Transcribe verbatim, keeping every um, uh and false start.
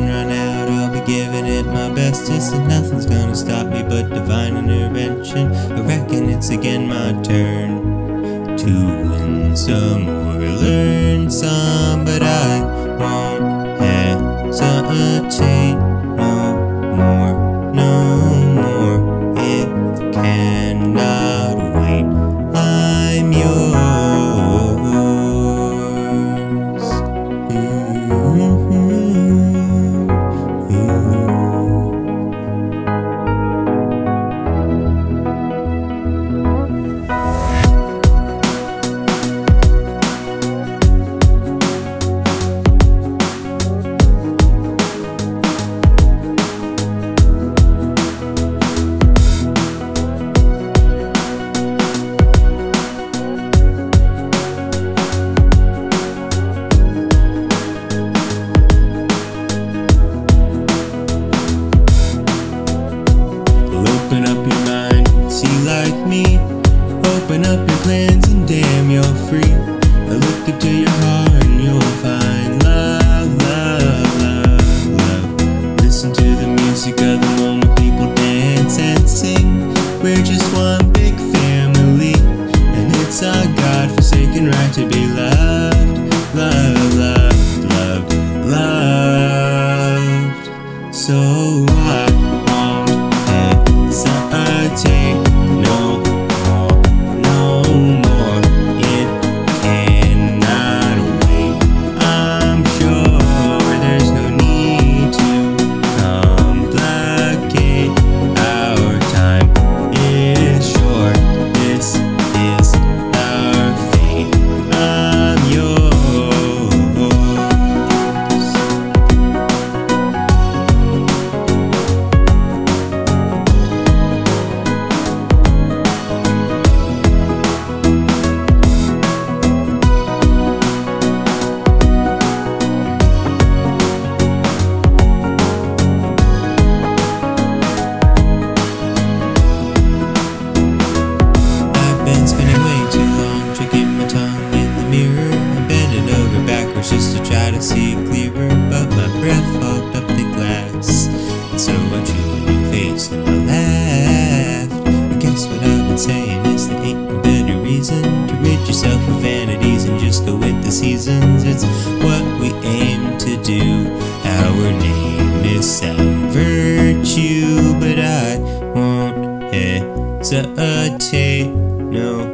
run, run out. I'll be giving it my bestest, and nothing's gonna stop me but divine intervention. I reckon it's again my turn to win some or learn some, but I won't hesitate no more, no more. It cannot wait. I'm yours. Mm-hmm. Open up your plans and damn, you're free. I look into your heart and you'll find love, love, love, love. Listen to the music of the moment, people dance and sing. We're just one big family, and it's our God-forsaken right to be loved, loved, loved, loved, loved. So I won't hesitate. Just to try to see clearer, but my breath fogged up the glass, and so I drew a new face and I laughed. I guess what I've been saying is there ain't no better reason to rid yourself of vanities and just go with the seasons. It's what we aim to do. Our name is sound virtue, but I won't hesitate, no.